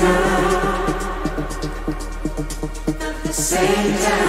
now, at the same time.